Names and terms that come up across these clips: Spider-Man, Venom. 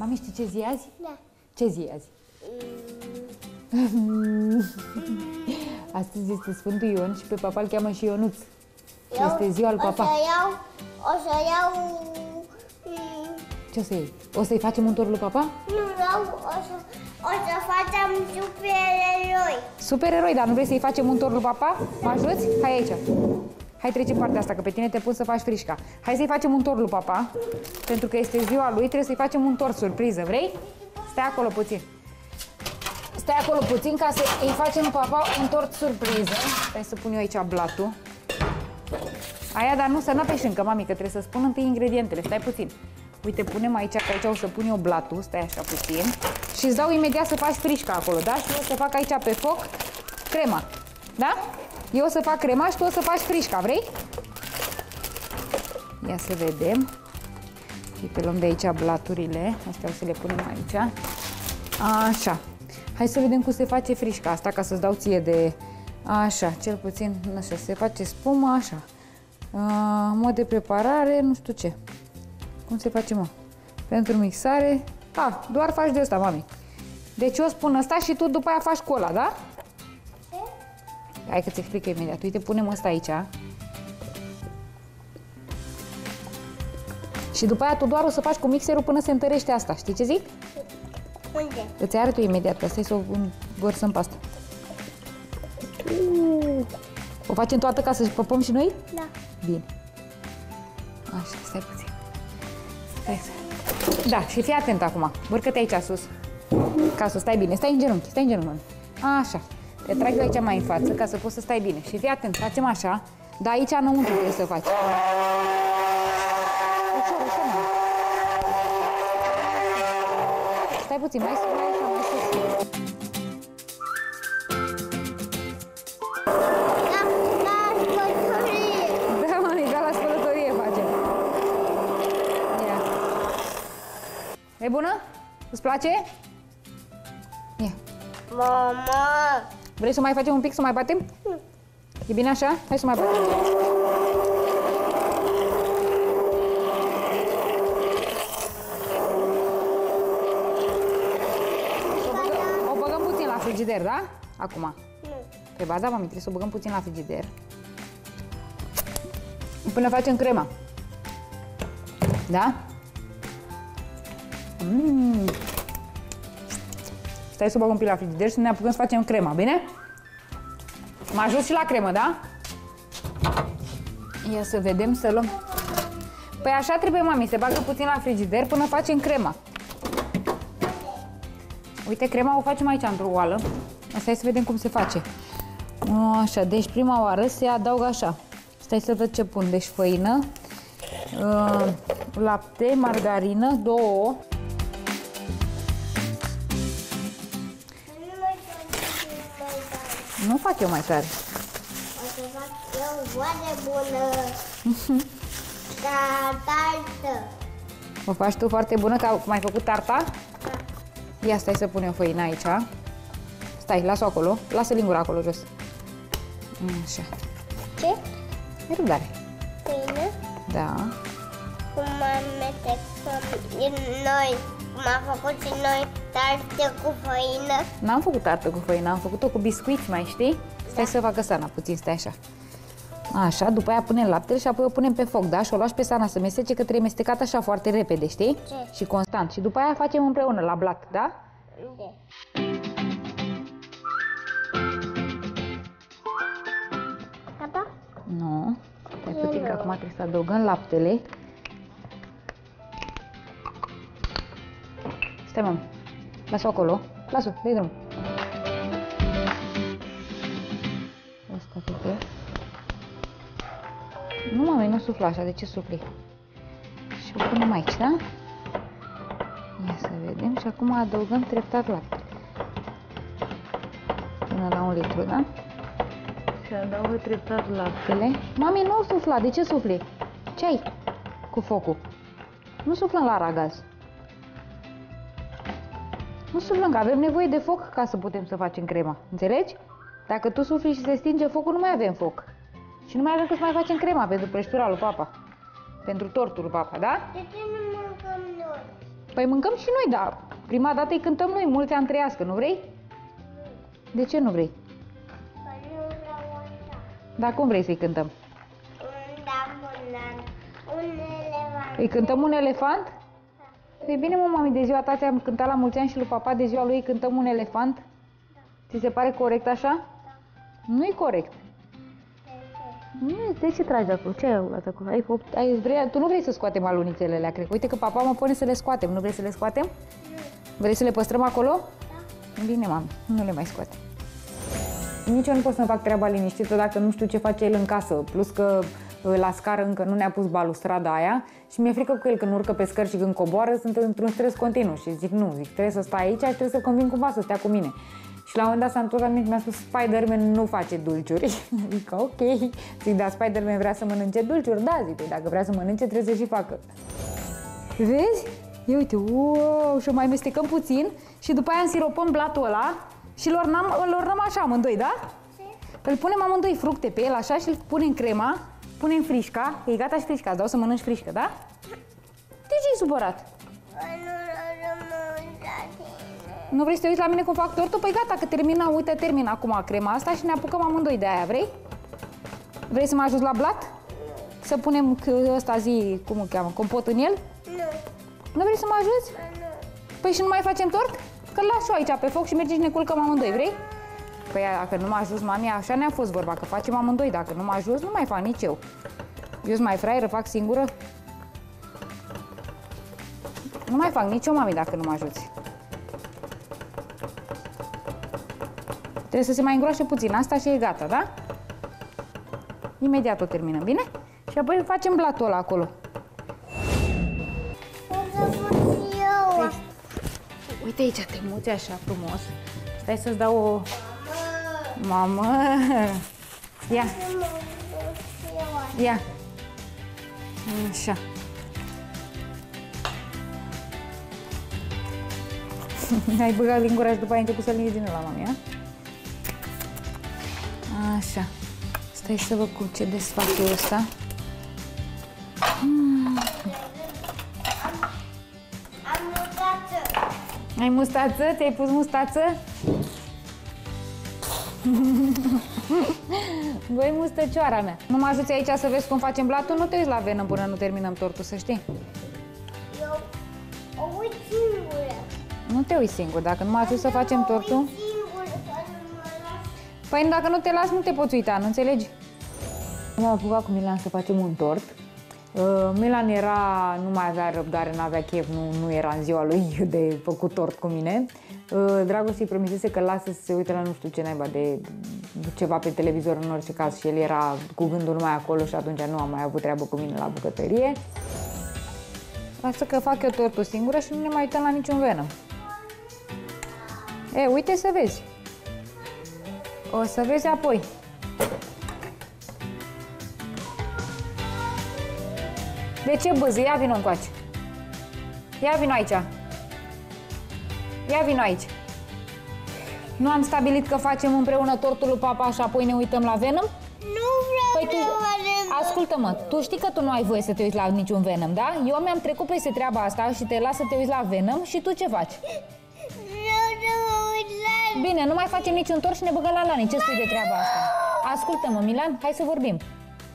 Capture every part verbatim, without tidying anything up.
Mami, știi ce zi e azi? Da. Ce zi e azi? Mm. Astăzi este Sfântul Ion și pe papa îl cheamă și Ionuț. Eu, este ziua lui papa. O să iau... O să iau... Mm. Ce o să iei? O să-i facem un tur lui papa? Nu, eu, o să... O să facem supereroi. Supereroi, dar nu vrei să-i facem un tur lui papa? Mă ajuți? Hai aici. Hai, trece partea asta, că pe tine te pun să faci frișca. Hai să-i facem un tort lui papa, pentru că este ziua lui, trebuie să-i facem un tort surpriză. Vrei? Stai acolo puțin. Stai acolo puțin ca să-i facem lui papa un tort surpriză. Hai să pun eu aici blatul. Aia, dar nu, să n-apeși încă, mami, că trebuie să spun întâi ingredientele. Stai puțin. Uite, punem aici, că aici o să pun eu blatul, stai așa puțin. Și îți dau imediat să faci frișca acolo, da? Și eu să fac aici pe foc crema, da? Eu o să fac crema și tu o să faci frișca, vrei? Ia să vedem. Uite, luăm de aici blaturile. Astea o să le punem aici. Așa. Hai să vedem cum se face frișca asta, ca să-ți dau ție de... Așa, cel puțin, așa, se face spumă, așa. A, mod de preparare, nu știu ce. Cum se face, mă? Pentru mixare... A, doar faci de ăsta, mami. Deci eu spun ăsta și tu după aia faci cu ăla, da? Hai că-ți explic imediat. Uite, punem asta aici. Și după aia tu doar o să faci cu mixerul până se întărește asta. Știi ce zic? Unde? Îți arăt eu imediat, că stai să o vărsăm pe asta. O facem toată ca să-și păpăm și noi? Da. Bine. Așa, stai puțin. Stai să... Da, și fii atent acum. Vârcă-te aici sus. Ca să stai bine. Stai în genunchi, stai în genunchi. Așa. Te trag eu aici mai în față ca să poți să stai bine. Și fii atent, facem așa, dar aici înăuntru trebuie să faci. Ușor, ușor, mă. Stai puțin, mai sus, mai așa, mai sus. Da, la spălătorie! Da, mami, da, la spălătorie facem. Ia. E bună? Îți place? Ia. Mama! Vrei să mai facem un pic, să mai batem? Nu. E bine așa? Hai să mai batem. O băgăm, o băgăm puțin la frigider, da? Acum. Nu. Pe baza, mami, trebuie să o băgăm puțin la frigider. Până facem crema. Da? Mm. Stai să o bag un pic la frigider și ne apucăm să facem crema, bine? Mă ajut și la cremă, da? Ia să vedem, să luăm... Păi așa trebuie, mami, se bagă puțin la frigider până facem crema. Uite, crema o facem aici, într-o oală. Stai să vedem cum se face. Așa, deci prima oară se adaugă așa. Stai să văd ce pun. Deci făină, lapte, margarină, două ouă. Nu fac eu mai tare. O să fac eu foarte bună. Ca tartă. O faci tu foarte bună, că cum ai făcut tarta? Da. Ia, stai să pun eu făina aici. Stai, las-o acolo. Lasă lingura acolo jos. Așa. Ce? E răbdare. Făină? Da. Cum amestec noi. Cum am făcut și noi. Tartă cu făină. N-am făcut tartă cu făină, am făcut-o cu biscuiți, mai știi? Stai da. Să facă sana puțin, stai așa. Așa, după aia punem laptele și apoi o punem pe foc, da? Și o lași pe sana să mestece, că trebuie mestecat așa foarte repede, știi? Ce? Și constant. Și după aia facem împreună la blat, da? Da. Gata? Nu. Stai puțin, că acum trebuie să adăugăm laptele. Stai, mami. Las-o acolo. Las-o, dă-i drumul. Asta câte. Nu, mami, nu sufla așa. De ce sufli? Și o punem aici, da? Ia să vedem. Și acum adăugăm treptat lapte. Până la un litru, da? Și adaugă treptat laptele. Mami, nu sufla. De ce sufli? Ce ai cu focul? Nu suflăm la aragaz. Nu suflăm, că avem nevoie de foc ca să putem să facem crema. Înțelegi? Dacă tu sufli și se stinge focul, nu mai avem foc. Și nu mai avem că să mai facem crema pentru prăjitura lui papa. Pentru tortul lui papa, da? De ce nu mâncăm noi? Păi mâncăm și noi, dar prima dată îi cântăm noi mulți ani trăiască, nu vrei? De ce nu vrei? Că nu vreau asta. Dar cum vrei să-i cântăm? Un elefant. Îi cântăm un elefant? Da. E bine, mă, mami, de ziua ta ți-am cântat la mulți ani și lui papa de ziua lui îi cântăm un elefant? Da. Ți se pare corect așa? Da. Nu-i corect. De ce tragi de acolo? Ce ai luat acolo? Ai, ai, vrei, tu nu vrei să scoatem alunițele alea, cred. Uite că papa mă pune să le scoatem. Nu vrei să le scoatem? Nu. Vrei să le păstrăm acolo? Da. Bine, mami, nu le mai scoatem. Nici eu nu pot să-mi fac treaba liniștită dacă nu știu ce face el în casă. Plus că la scară încă nu ne-a pus balustrada aia și mi-e frică cu el când urcă pe scări și când coboară, sunt într-un stres continuu și zic nu, zic trebuie să stai aici și trebuie să-l conving cumva să stea cu mine. Și la un moment dat s-a întors aminte, mi-a spus Spider-Man nu face dulciuri. Zic, ok. Zic, dar Spider-Man vrea să mănânce dulciuri? Da, zic, dacă vrea să mănânce trebuie să și facă. Vezi? Ia uite, wow, și o mai amestecăm puțin și după aia însiropăm blatul ăla și îl ornăm așa amândoi, da? Îl punem amândoi fructe pe el așa și îl punem crema, punem frișca, e gata și frișca, îți dau să mănânci frișcă, da? De ce-i supărat? Nu vrei să te uiți la mine cum fac tortul? Păi gata, că termina, uite, termin acum crema asta și ne apucăm amândoi de aia, vrei? Vrei să mă ajut la blat? Să punem ăsta zi, cum îl cheamă, compot în el? Nu. Nu vrei să mă ajuți? Nu. Păi și nu mai facem tort? Că las-o aici pe foc și mergem și ne culcăm amândoi, vrei? Păi dacă nu m-a ajuns mami, așa ne-a fost vorba, că facem amândoi, dacă nu m-a ajuns, nu mai fac nici eu. Eu sunt mai fraieră, fac singură. Nu mai fac nici eu, mami, dacă nu mă ajuți. Trebuie să se mai îngroașe puțin asta și e gata, da? Imediat o terminăm, bine? Și apoi facem blatul ăla acolo. Uite, uite aici, te muți așa frumos. Stai să-ți dau o... Mamă! Ia! Ia! Așa! Ai băgat lingura și după aia ai început să-l iei din ăla, mami, a? Așa. Stai să văd cum ce desfac eu ăsta. Mm. Am mustață! Ai mustață? Ți-ai pus mustață? Băi, mustăcioara mea, nu mă ajuți aici să vezi cum facem blatul? Nu te uiți la Venom până nu terminăm tortul, să știi. Eu o uit singură. Nu te uiți singur, dacă nu mă ajuți să facem tortul. Păi dacă nu te las, nu te poți uita, nu înțelegi? M-am apucat cu Milan să facem un tort. Uh, Milan era, nu mai avea răbdare, n-avea chef, nu, nu era în ziua lui de făcut tort cu mine. Uh, Dragoș îi promisese că lasă să se uite la nu știu ce naiba de ceva pe televizor în orice caz și el era cu gândul numai acolo și atunci nu am mai avut treabă cu mine la bucătărie. Lasă că fac eu tortul singură și nu ne mai uităm la niciun Venom. E, uite să vezi. O să vezi apoi. De ce bâzi? Ia vino încoace. Ia vino aici. Ia vino aici. Nu am stabilit că facem împreună tortul lui papa și apoi ne uităm la Venom? Nu vreau, păi tu... vreau. Ascultă-mă, tu știi că tu nu ai voie să te uiți la niciun Venom, da? Eu mi-am trecut peste treaba asta și te las să te uiți la Venom și tu ce faci? Bine, nu mai facem niciun tort și ne băgăm la lani. Ce spui de treaba asta? Ascultă-mă, Milan, hai să vorbim.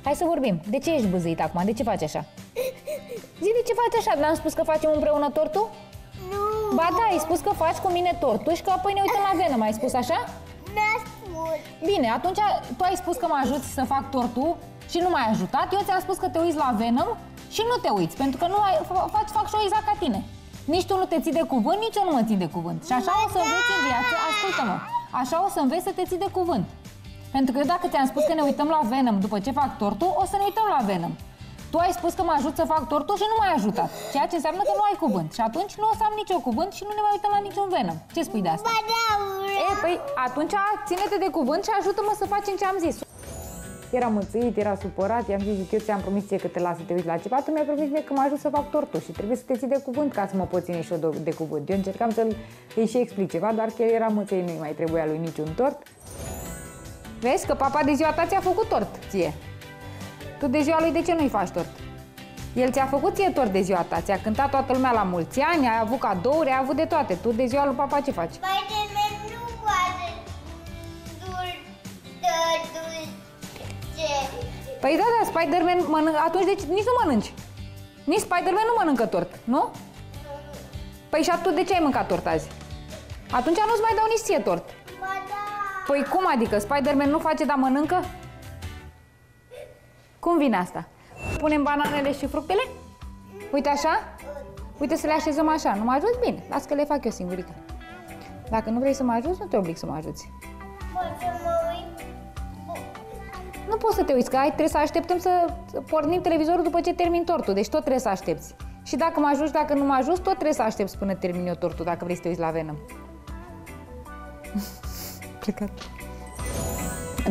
Hai să vorbim. De ce ești bâzâit acum? De ce faci așa? Zi, de ce faci așa? N-am spus că facem împreună tortul? Nu. Ba da, ai spus că faci cu mine tortul și că apoi ne uităm la Venom. Ai spus așa? Mi-a spus. Bine, atunci tu ai spus că mă ajuți să fac tortul și nu m-ai ajutat. Eu ți-am spus că te uiți la Venom și nu te uiți, pentru că nu ai, faci, fac și eu exact ca tine. Nici tu nu te ții de cuvânt, nici eu nu mă țin de cuvânt. Și așa o să înveți în viață, ascultă-mă, așa o să înveți să te ții de cuvânt. Pentru că eu dacă ți-am spus că ne uităm la Venom după ce fac tortul, o să ne uităm la Venom. Tu ai spus că mă ajut să fac tortul și nu m-ai ajutat, ceea ce înseamnă că nu ai cuvânt. Și atunci nu o să am nicio cuvânt și nu ne mai uităm la niciun Venom. Ce spui de asta? E, păi atunci ține-te de cuvânt și ajută-mă să facem ce am zis. Era mâțâit, era supărat, i-am zis, zic, eu ți-am promis ție că te las să te uiți la ceva, tu mi-ai promis mie că mă ajut să fac tortul și trebuie să te ții de cuvânt ca să mă pot ține și eu de cuvânt. Eu încercam să-l îi și explic ceva, doar că el era mâțâit, nu-i mai trebuia lui niciun tort. Vezi că papa de ziua ta ți-a făcut tort ție. Tu de ziua lui de ce nu-i faci tort? El ți-a făcut ție tort de ziua ta, ți-a cântat toată lumea la mulți ani, ai avut cadouri, ai avut de toate. Tu de ziua lui papa ce faci? Spider-Man nu poate dulce. Păi da, da, Spider-Man mănâncă, atunci deci nici nu mănânci. Nici Spider-Man nu mănâncă tort, nu? Păi și atunci de ce ai mâncat tort azi? Atunci nu-ți mai dau nici ție tort. Ba da. Păi cum adică? Spider-Man nu face, dar mănâncă? Cum vine asta? Punem bananele și fructele? Uite așa? Uite să le așezăm așa. Nu mă ajuți? Bine. Las că le fac eu singurică. Dacă nu vrei să mă ajuți, nu te oblig să mă ajuți. Pot să mă uit? Nu poți să te uiți, că ai, trebuie să așteptăm să pornim televizorul după ce termin tortul. Deci tot trebuie să aștepți. Și dacă mă ajuți, dacă nu mă ajuți, tot trebuie să aștepți până termin eu tortul, dacă vrei să te uiți la Venom. Plecat.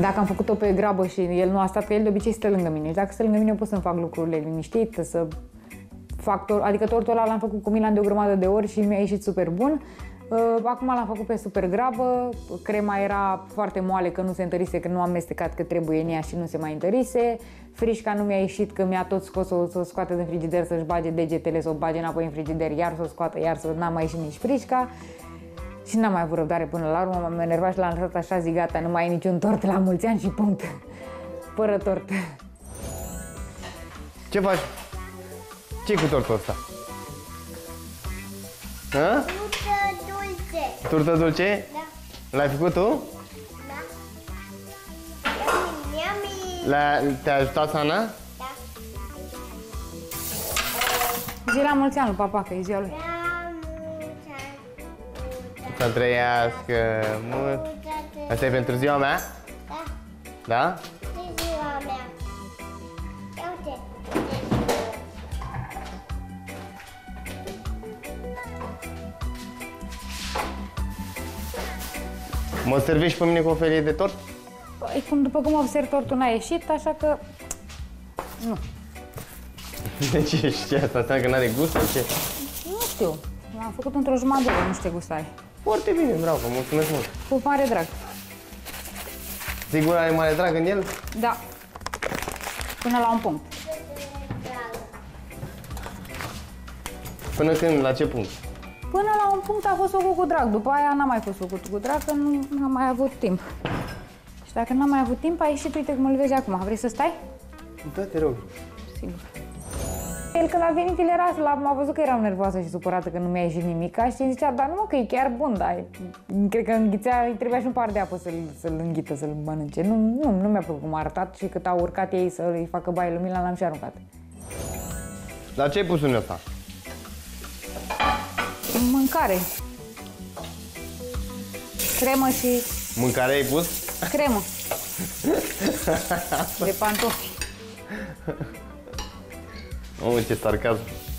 Dacă am făcut-o pe grabă și el nu a stat, că el de obicei stă lângă mine. Și dacă stă lângă mine, eu pot să-mi fac lucrurile liniștit, să fac tor adică tortul ăla l-am făcut cu Milan de o grămadă de ori și mi-a ieșit super bun. Acum l-am făcut pe super grabă, crema era foarte moale că nu se întărise, că nu am amestecat că trebuie în ea și nu se mai întărise. Frișca nu mi-a ieșit că mi-a tot scos-o să o scoate din frigider, să-și bage degetele, să o bage înapoi în frigider, iar să o scoată, iar să n-a mai ieșit nici frișca. Și n-am mai avut răbdare până la urmă, m-am enervat și l-am lăsat așa, zi gata, nu mai e niciun tort la mulți ani și punct. Fără tort. Ce faci? Ce-i cu tortul ăsta? Turtă dulce. Turtă dulce? Da. L-ai făcut tu? Da. Yummy, te-a ajutat Sana? Da. Zi la mulți ani lui papa, că e ziua lui. Să trăiască mult. Asta e pentru ziua mea? Da. Da? E ziua mea. Ia uite. Mă servești pe mine cu o felie de tort? Păi, cum, după cum observ, tortul n-a ieșit, așa că... Nu. De ce ești asta? Înseamnă că n-are gust sau ce? Nu știu. L-am făcut într-o jumătate, nu știu ce gust are. Foarte bine, bravo, mulțumesc mult. Cu mare drag. Sigur are mare drag în el? Da. Până la un punct. Până când? La ce punct? Până la un punct a fost făcut cu drag. După aia n-a mai fost făcut cu drag, că nu am mai avut timp. Și dacă n-am mai avut timp, a ieșit, uite cum îl vezi acum. Vrei să stai? Da, te rog. Sigur. El când a venit, el era, m-a văzut că eram nervoasă și supărată că nu mi-a ieșit nimica și zicea, dar nu mă, că e chiar bun, dar cred că înghițea, îi trebuia și un par de apă să-l să înghită, să-l mănânce. Nu, nu, nu mi-a plăcut cum a arătat și cât au urcat ei să-i facă baie lui Milan, l-am și aruncat. Dar ce ai pus în ăsta? Mâncare. Cremă și... Mâncare ai pus? Cremă. De pantofi. Omul, ce sarcasm!